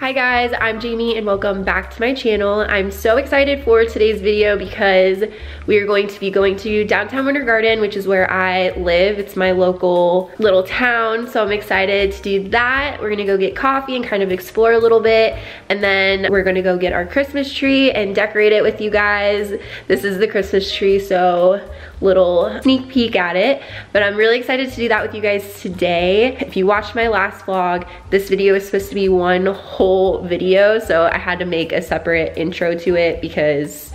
Hi guys, I'm Jamie and welcome back to my channel. I'm so excited for today's video because we are going to be going to downtown Winter Garden, which is where I live. It's my local little town, so I'm excited to do that. We're gonna go get coffee and kind of explore a little bit, and then we're gonna go get our Christmas tree and decorate it with you guys. This is the Christmas tree, so little sneak peek at it, but I'm really excited to do that with you guys today. If you watched my last vlog, this video is supposed to be one whole video, so I had to make a separate intro to it because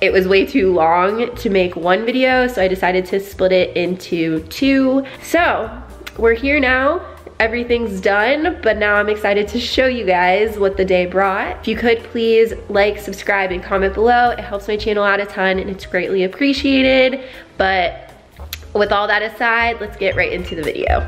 it was way too long to make one video, so I decided to split it into two. So we're here now, everything's done, but now I'm excited to show you guys what the day brought. If you could please like, subscribe, and comment below. It helps my channel out a ton and it's greatly appreciated. But with all that aside, let's get right into the video.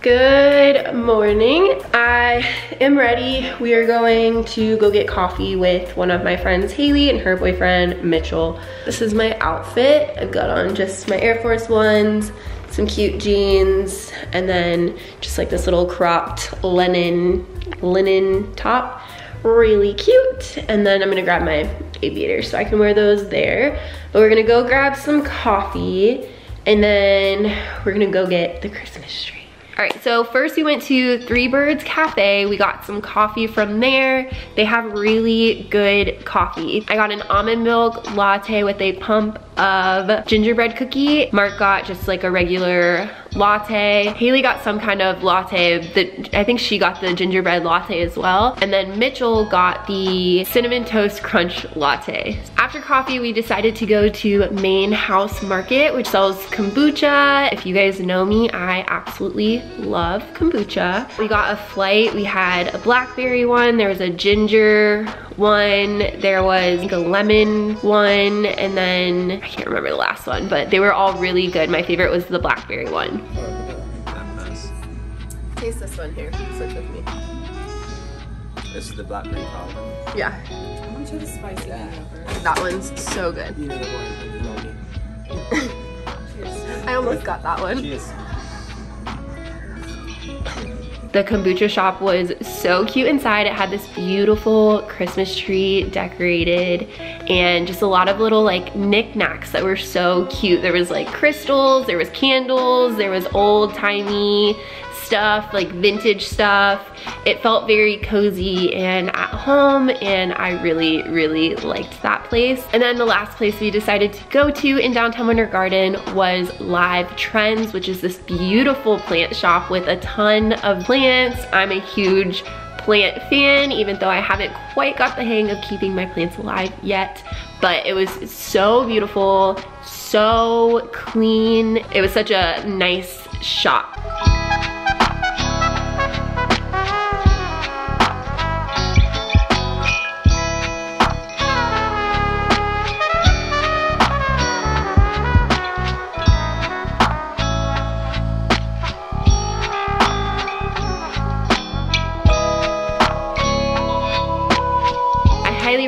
Good morning. I am ready. We are going to go get coffee with one of my friends, Haley, and her boyfriend, Mitchell. This is my outfit. I've got on just my Air Force Ones, some cute jeans, and then just like this little cropped linen top. Really cute. And then I'm gonna grab my aviators so I can wear those there. But we're gonna go grab some coffee and then we're gonna go get the Christmas tree. All right, so first we went to Three Birds Cafe. We got some coffee from there. They have really good coffee. I got an almond milk latte with a pump of gingerbread cookie. Mark got just like a regular latte. Haley got some kind of latte. I think she got the gingerbread latte as well. And then Mitchell got the cinnamon toast crunch latte. After coffee, we decided to go to Main House Market, which sells kombucha. If you guys know me, I absolutely love kombucha. We got a flight. We had a blackberry one, there was a ginger one, there was like a lemon one, and then I can't remember the last one, but they were all really good. My favorite was the blackberry one. Taste this one here, switch with me. This is the blackberry problem. Yeah. I'm gonna try the spicy one. That one's so good. You know the one. Cheers. I almost got that one. Cheers. The kombucha shop was so cute inside. It had this beautiful Christmas tree decorated and just a lot of little like knickknacks that were so cute. There was like crystals, there was candles, there was old-timey stuff, like vintage stuff. It felt very cozy and at home, and I really, really liked that place. And then the last place we decided to go to in downtown Winter Garden was Live Trends, which is this beautiful plant shop with a ton of plants. I'm a huge plant fan, even though I haven't quite got the hang of keeping my plants alive yet, but it was so beautiful, so clean. It was such a nice shop.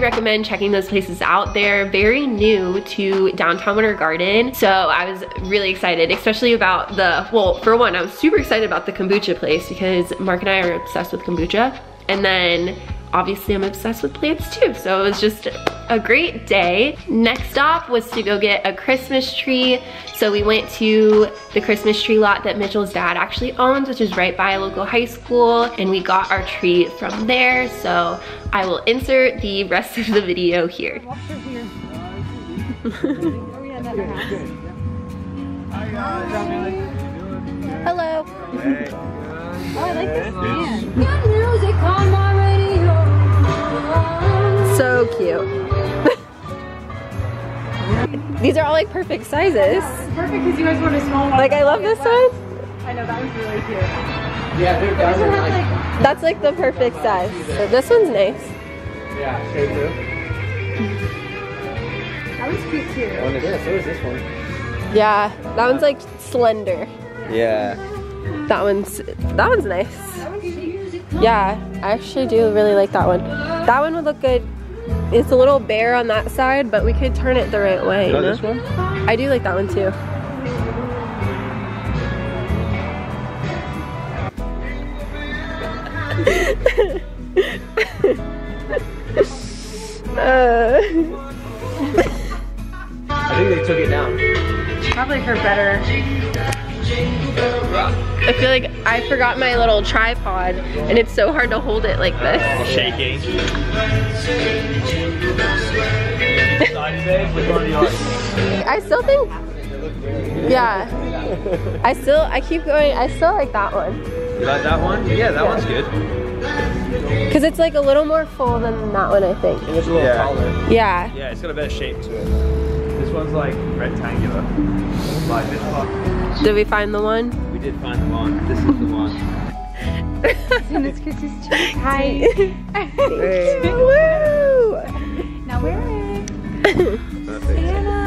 Recommend checking those places out. They're very new to downtown Winter Garden, so I was really excited, especially about the, well, for one, I was super excited about the kombucha place because Mark and I are obsessed with kombucha, and then obviously I'm obsessed with plants too, so it was just a great day. Next stop was to go get a Christmas tree. So we went to the Christmas tree lot that Mitchell's dad actually owns, which is right by a local high school, and we got our tree from there. So I will insert the rest of the video here. Hello. Hey. Oh, I like this band. Good music on my radio. So cute. These are all like perfect sizes. It's perfect because you guys want a small one. Like I love this size. I know, that was really cute. Yeah, that's like the perfect size. So this one's nice. Yeah, shade blue. That was cute too. That one is this. So is this one. Yeah, that one's like slender. Yeah. That one's nice. Yeah, I actually do really like that one. That one would look good. It's a little bare on that side, but we could turn it the right way. You know? This one? I do like that one too. I think they took it down. Probably for better. I feel like I forgot my little tripod and it's so hard to hold it like this. Shaking. I still think, yeah. I keep going, I still like that one. You like that one? Yeah, that one's good. Cause it's like a little more full than that one, I think. And it's a little taller. Yeah. Yeah, it's got a better shape to it. This one's like rectangular. Like this one. Did we find the one? We did find the one. This is the one. As soon as Chris is cheek height. Woo! Now wear it. Perfect. Santa.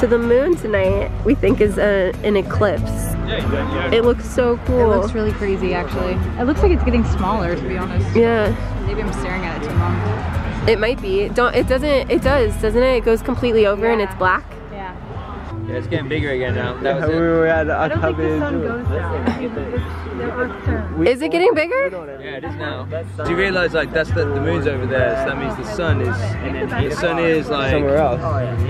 So the moon tonight we think is an eclipse. Yeah. It looks so cool. It looks really crazy, actually. It looks like it's getting smaller, to be honest. Yeah. Maybe I'm staring at it too long. It might be. It doesn't it? It goes completely over and it's black. Yeah, it's getting bigger again now. That was it. We were at the sun goes down. Is it getting bigger? Yeah, it is now. Do you realize like that's the moon's over there? So that means the sun is like somewhere else.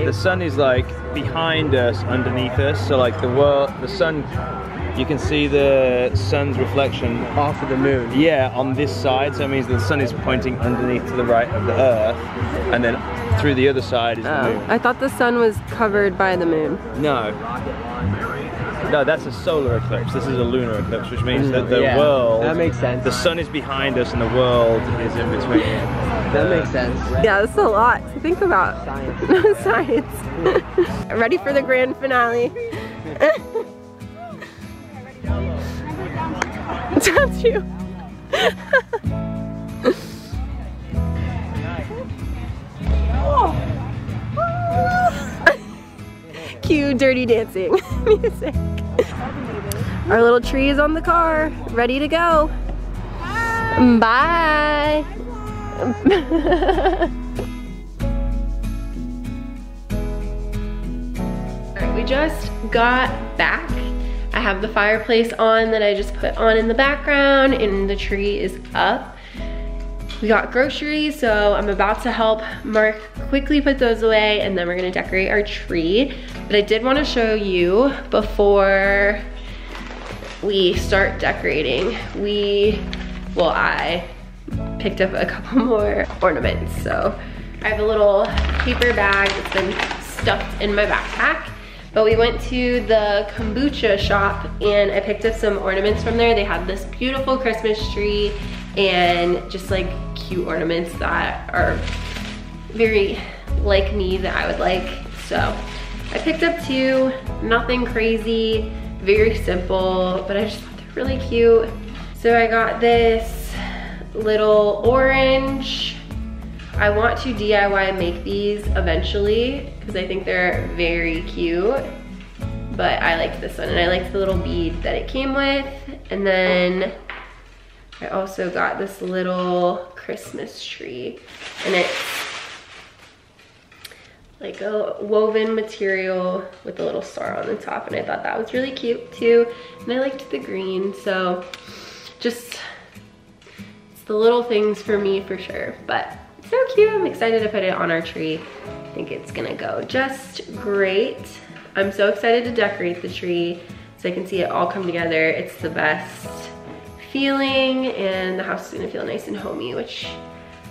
The sun is like behind us, underneath us. So like the sun, you can see the sun's reflection off of the moon. Yeah, on this side. So it means the sun is pointing underneath to the right of the Earth, and then through the other side is the moon. I thought the sun was covered by the moon. No. No, that's a solar eclipse. This is a lunar eclipse, which means that the world... That makes sense. The sun is behind us and the world is in between. That makes sense. Yeah, that's a lot to think about. Science. Science. Ready for the grand finale. That's you. Cue dirty dancing music. Our little tree is on the car, ready to go. Bye. Bye. We just got back. I have the fireplace on that I just put on in the background and the tree is up. We got groceries, so I'm about to help Mark quickly put those away and then we're gonna decorate our tree. But I did wanna show you before we start decorating, I picked up a couple more ornaments. So I have a little paper bag that's been stuffed in my backpack. But we went to the kombucha shop and I picked up some ornaments from there. They had this beautiful Christmas tree and just like cute ornaments that are very like me that I would like. So I picked up two, nothing crazy, very simple, but I just thought they're really cute. So I got this little orange. I want to DIY make these eventually because I think they're very cute, but I liked this one and I liked the little bead that it came with. And then I also got this little Christmas tree and it's like a woven material with a little star on the top and I thought that was really cute too. And I liked the green, so just it's the little things for me for sure, but it's so cute. I'm excited to put it on our tree. I think it's gonna go just great. I'm so excited to decorate the tree so I can see it all come together. It's the best feeling and the house is gonna feel nice and homey, which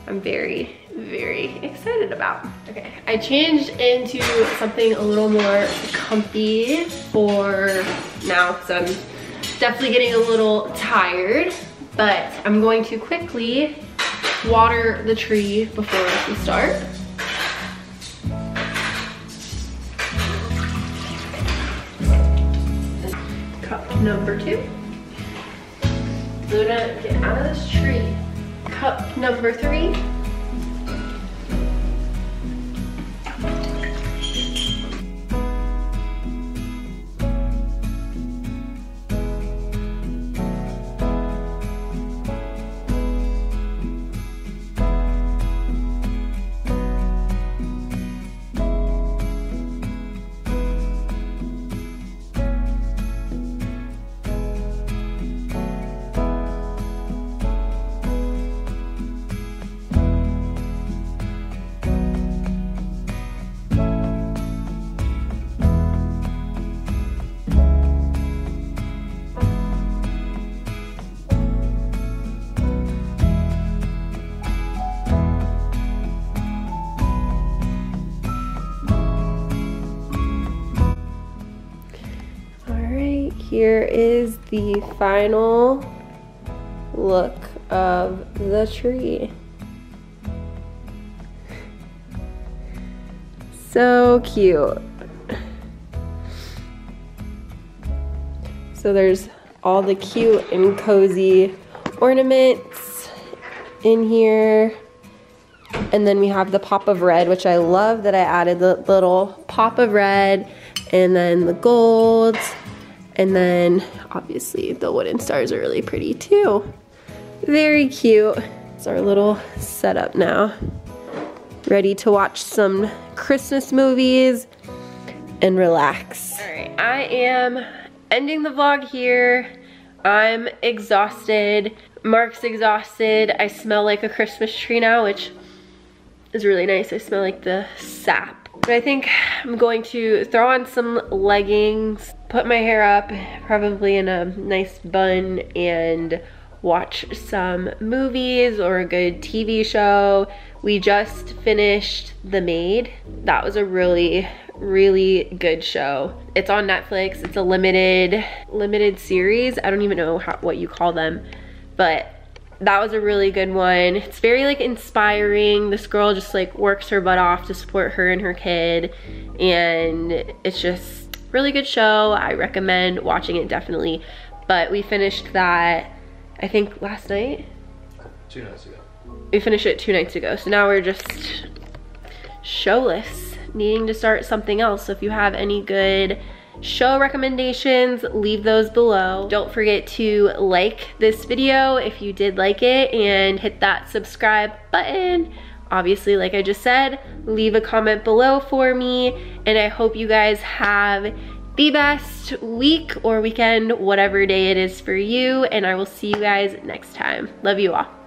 I'm very, very excited about. Okay, I changed into something a little more comfy for now, so I'm definitely getting a little tired, but I'm going to quickly water the tree before we start. Cup number two. Luna, get out of this tree. Cup number three. Here is the final look of the tree. So cute. So there's all the cute and cozy ornaments in here. And then we have the pop of red, which I love that I added the little pop of red, and then the gold, and then obviously the wooden stars are really pretty too. Very cute. It's our little setup now. Ready to watch some Christmas movies and relax. All right, I am ending the vlog here. I'm exhausted. Mark's exhausted. I smell like a Christmas tree now, which is really nice. I smell like the sap. But I think I'm going to throw on some leggings, put my hair up, probably in a nice bun, and watch some movies or a good TV show. We just finished The Maid. That was a really, really good show. It's on Netflix. It's a limited series. I don't even know what you call them, but that was a really good one. It's very like inspiring. This girl just like works her butt off to support her and her kid, and it's just really good show. I recommend watching it definitely. But we finished that, I think last night? 2 nights ago. We finished it 2 nights ago, so now we're just showless, needing to start something else. So if you have any good show recommendations, leave those below. Don't forget to like this video if you did like it, and hit that subscribe button. Obviously, like I just said, leave a comment below for me, and I hope you guys have the best week or weekend, whatever day it is for you, and I will see you guys next time. Love you all.